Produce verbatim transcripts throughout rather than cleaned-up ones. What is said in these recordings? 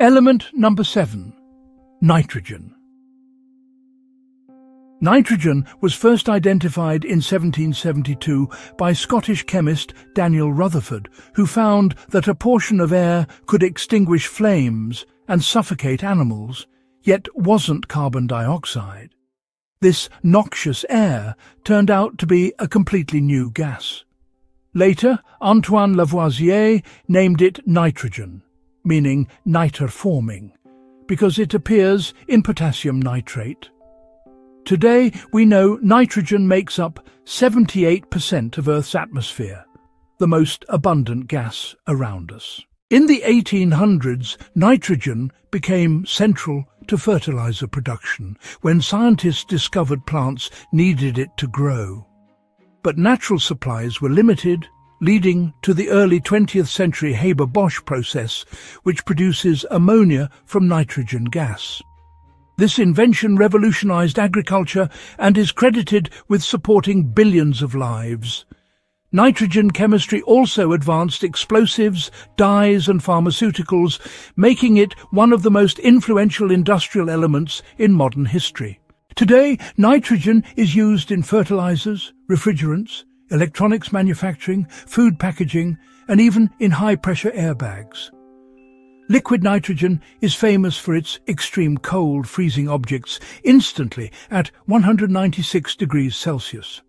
Element number seven, nitrogen. Nitrogen was first identified in seventeen seventy-two by Scottish chemist Daniel Rutherford, who found that a portion of air could extinguish flames and suffocate animals, yet wasn't carbon dioxide. This noxious air turned out to be a completely new gas. Later, Antoine Lavoisier named it nitrogen, meaning niter-forming, because it appears in potassium nitrate. Today, we know nitrogen makes up seventy-eight percent of Earth's atmosphere, the most abundant gas around us. In the eighteen hundreds, nitrogen became central to fertilizer production, when scientists discovered plants needed it to grow. But natural supplies were limited, leading to the early twentieth century Haber-Bosch process, which produces ammonia from nitrogen gas. This invention revolutionized agriculture and is credited with supporting billions of lives. Nitrogen chemistry also advanced explosives, dyes and pharmaceuticals, making it one of the most influential industrial elements in modern history. Today, nitrogen is used in fertilizers, refrigerants, electronics manufacturing, food packaging, and even in high-pressure airbags. Liquid nitrogen is famous for its extreme cold, freezing objects instantly at one hundred ninety-six degrees Celsius.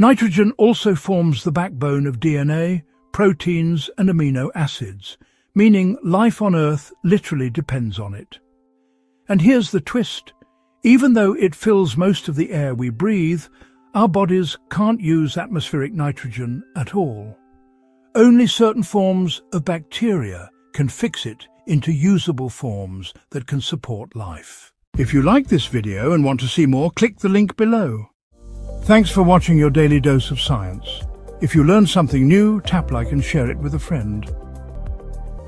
Nitrogen also forms the backbone of D N A, proteins, and amino acids, meaning life on Earth literally depends on it. And here's the twist. Even though it fills most of the air we breathe, our bodies can't use atmospheric nitrogen at all. Only certain forms of bacteria can fix it into usable forms that can support life. If you like this video and want to see more, click the link below. Thanks for watching your Daily Dose of Science. If you learned something new, tap like and share it with a friend.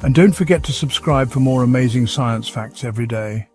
And don't forget to subscribe for more amazing science facts every day.